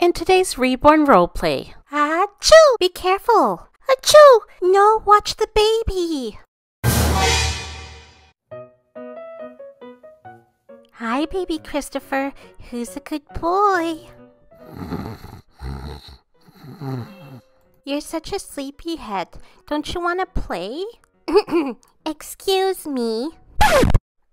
in today's Reborn Roleplay. Achoo! Be careful! Achoo! No, watch the baby! Hi, baby Christopher. Who's a good boy? You're such a sleepyhead. Don't you want to play? Excuse me.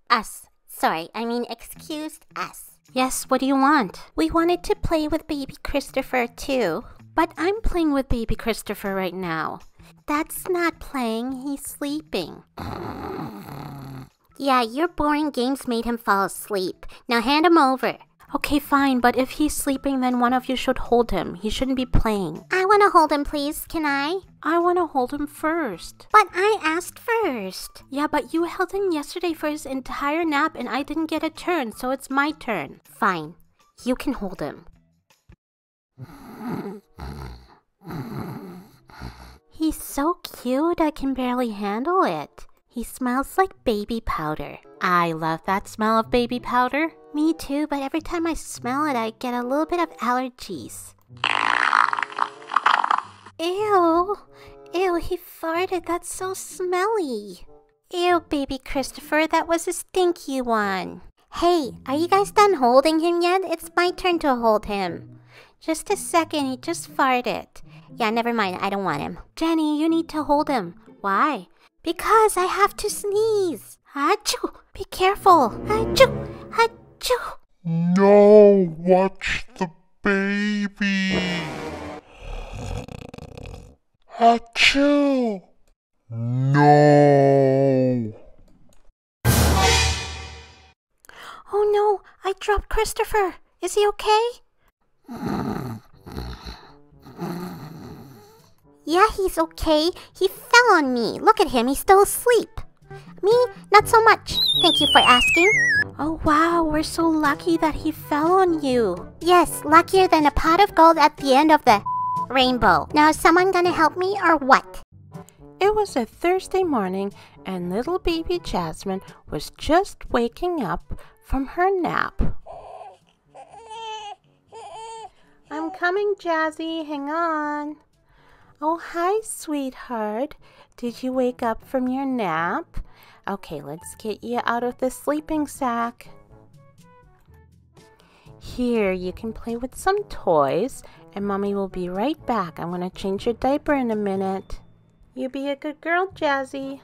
Us. Sorry, I mean excused us. Yes, what do you want? We wanted to play with baby Christopher too. But I'm playing with baby Christopher right now. That's not playing, he's sleeping. Yeah, your boring games made him fall asleep. Now hand him over. Okay, fine, but if he's sleeping, then one of you should hold him. He shouldn't be playing. I want to hold him, please. Can I? I want to hold him first. But I asked first. Yeah, but you held him yesterday for his entire nap, and I didn't get a turn, so it's my turn. Fine. You can hold him. He's so cute, I can barely handle it. He smells like baby powder. I love that smell of baby powder. Me too, but every time I smell it, I get a little bit of allergies. Ew. Ew, he farted. That's so smelly. Ew, baby Christopher, that was a stinky one. Hey, are you guys done holding him yet? It's my turn to hold him. Just a second, he just farted. Yeah, never mind, I don't want him. Jenny, you need to hold him. Why? Because I have to sneeze. Achoo! Be careful. Achoo! Achoo! No, watch the baby. Achoo! No. Oh no, I dropped Christopher. Is he okay? Yeah, he's okay. He fell on me. Look at him. He's still asleep. Me? Not so much. Thank you for asking. Oh, wow. We're so lucky that he fell on you. Yes, luckier than a pot of gold at the end of the rainbow. Now, is someone gonna help me or what? It was a Thursday morning, and little baby Jasmine was just waking up from her nap. I'm coming, Jazzy. Hang on. Oh, hi, sweetheart. Did you wake up from your nap? Okay, let's get you out of the sleeping sack. Here, you can play with some toys, and Mommy will be right back. I'm going to change your diaper in a minute. You be a good girl, Jazzy.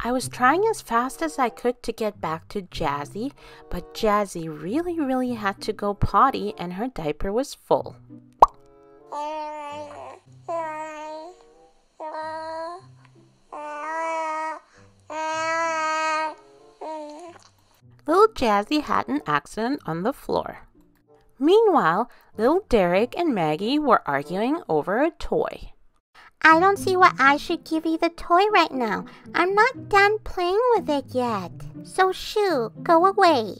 I was trying as fast as I could to get back to Jazzy, but Jazzy really had to go potty and her diaper was full. Little Jazzy had an accident on the floor. Meanwhile, little Derek and Maggie were arguing over a toy. I don't see why I should give you the toy right now. I'm not done playing with it yet. So shoo, go away.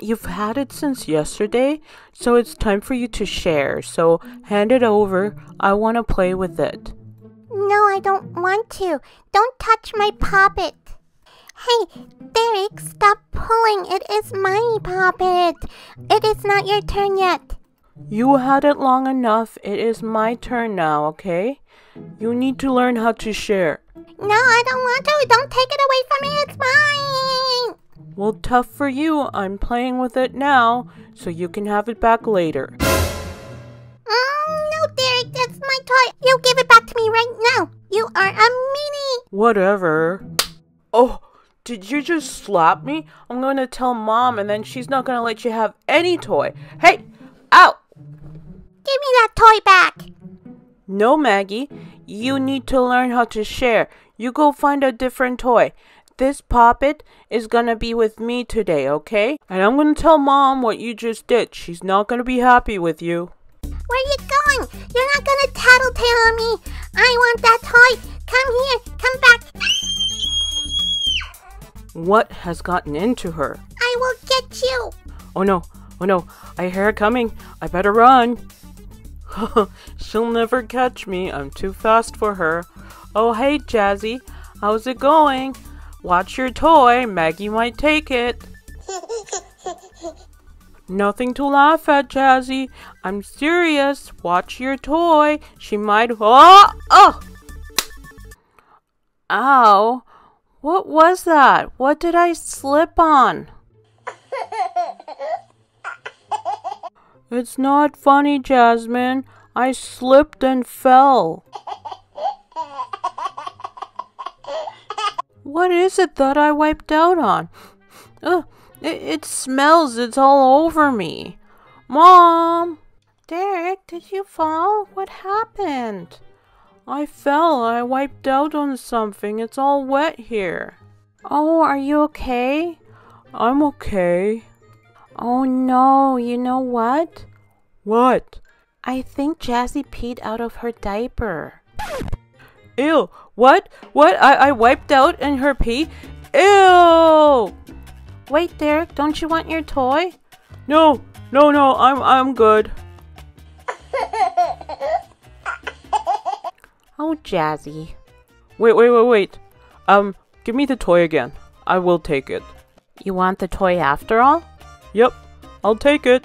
You've had it since yesterday, so it's time for you to share. So hand it over. I want to play with it. No, I don't want to. Don't touch my puppet. Hey, Derek, stop pulling. It is my puppet. It is not your turn yet. You had it long enough. It is my turn now, okay? You need to learn how to share. No, I don't want to. Don't take it away from me. It's mine. Well, tough for you. I'm playing with it now, so you can have it back later. No, Derek, that's my toy. You give it back to me right now. You are a meanie. Whatever. Oh, did you just slap me? I'm going to tell Mom, and then she's not going to let you have any toy. Hey, ow. Give me that toy back! No, Maggie. You need to learn how to share. You go find a different toy. This puppet is gonna be with me today, okay? And I'm gonna tell Mom what you just did. She's not gonna be happy with you. Where are you going? You're not gonna tattletale on me. I want that toy. Come here. Come back. What has gotten into her? I will get you. Oh no, oh no, I hear it coming. I better run. She'll never catch me. I'm too fast for her. Oh hey, Jazzy, how's it going? Watch your toy, Maggie might take it. Nothing to laugh at, Jazzy. I'm serious. Watch your toy. She might... Oh! Oh! Ow. What was that? What did I slip on? It's not funny, Jasmine. I slipped and fell. What is it that I wiped out on? Ugh. It smells. It's all over me. Mom! Derek, did you fall? What happened? I fell. I wiped out on something. It's all wet here. Oh, are you okay? I'm okay. Oh no, you know what? What? I think Jazzy peed out of her diaper. Ew! What? What? I wiped out in her pee? Ew! Wait, Derek, don't you want your toy? No, no, no, I'm good. Oh, Jazzy. Wait. Give me the toy again. I will take it. You want the toy after all? Yep, I'll take it.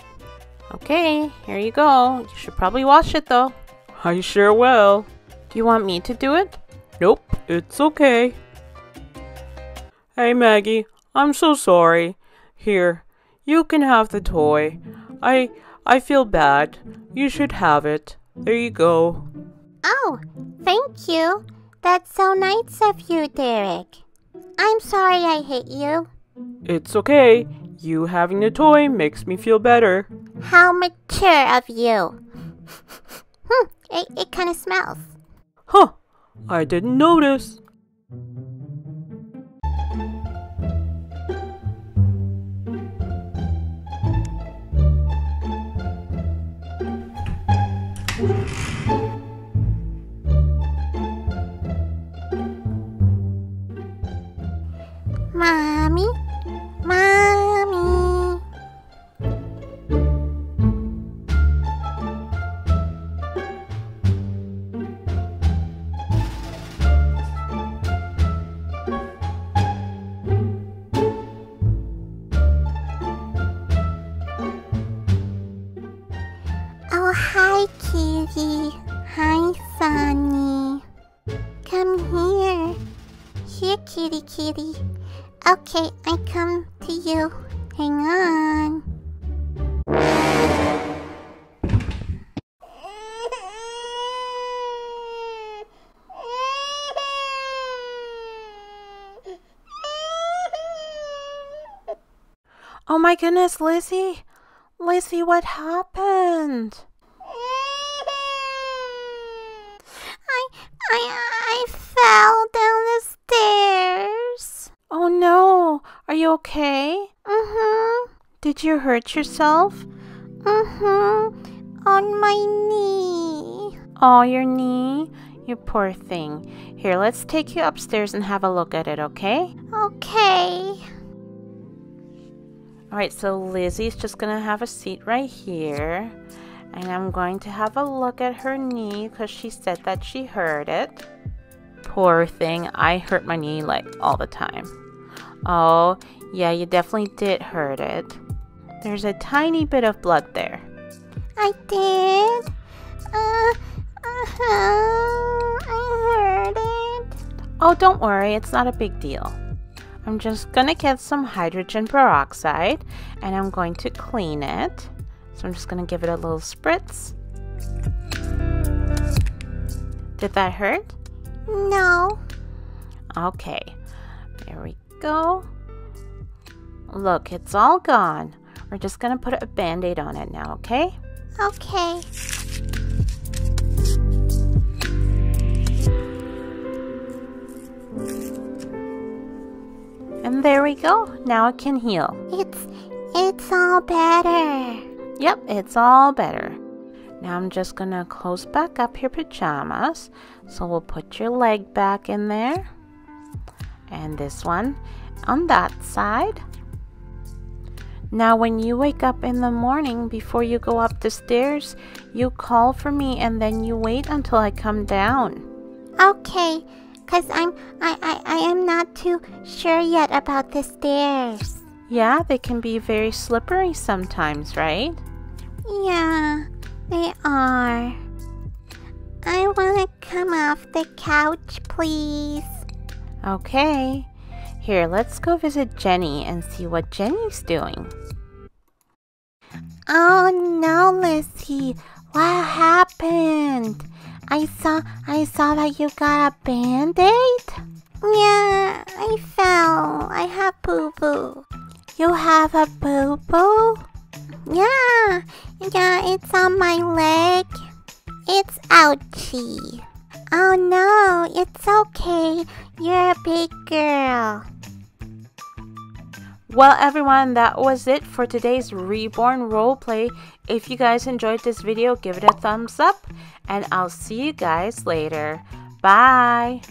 Okay, here you go. You should probably wash it, though. I sure will. Do you want me to do it? Nope, it's okay. Hey, Maggie. I'm so sorry. Here, you can have the toy. I feel bad. You should have it. There you go. Oh, thank you. That's so nice of you, Derek. I'm sorry I hit you. It's okay. You having the toy makes me feel better. How mature of you. It kind of smells. Huh, I didn't notice. Mommy. Oh, hi, Kitty. Hi, Sonny. Come here. Here, kitty, kitty. Okay, I come to you. Hang on. Oh my goodness, Lizzy. Lizzy, what happened? I fell down the stairs. Oh no, are you okay? Mm-hmm. Did you hurt yourself? Mm-hmm. On my knee. Oh, your knee? You poor thing. Here, let's take you upstairs and have a look at it, okay? Okay. Alright, so Lizzy's just gonna have a seat right here. And I'm going to have a look at her knee because she said that she hurt it. Poor thing, I hurt my knee like all the time. Oh, yeah, you definitely did hurt it. There's a tiny bit of blood there. I did. I hurt it. Oh, don't worry, it's not a big deal. I'm just gonna get some hydrogen peroxide and I'm going to clean it. So I'm just gonna give it a little spritz. Did that hurt? No. Okay, there we go. Look, it's all gone. We're just gonna put a band-aid on it now, okay? Okay. And there we go. Now it can heal. It's all better. Yep, it's all better. Now I'm just gonna close back up your pajamas. So we'll put your leg back in there. And this one on that side. Now when you wake up in the morning, before you go up the stairs, you call for me and then you wait until I come down. Okay, cause I am not too sure yet about the stairs. Yeah, they can be very slippery sometimes, right? Yeah, they are. I wanna come off the couch, please. Okay. Here, let's go visit Jenny and see what Jenny's doing. Oh no, Lizzy. What happened? I saw that you got a band-aid? Yeah, I fell. I have boo-boo. You have a boo-boo? Yeah, it's on my leg. It's ouchy. Oh no, it's okay. You're a big girl. Well, everyone, that was it for today's Reborn Roleplay. If you guys enjoyed this video, give it a thumbs up, and I'll see you guys later. Bye!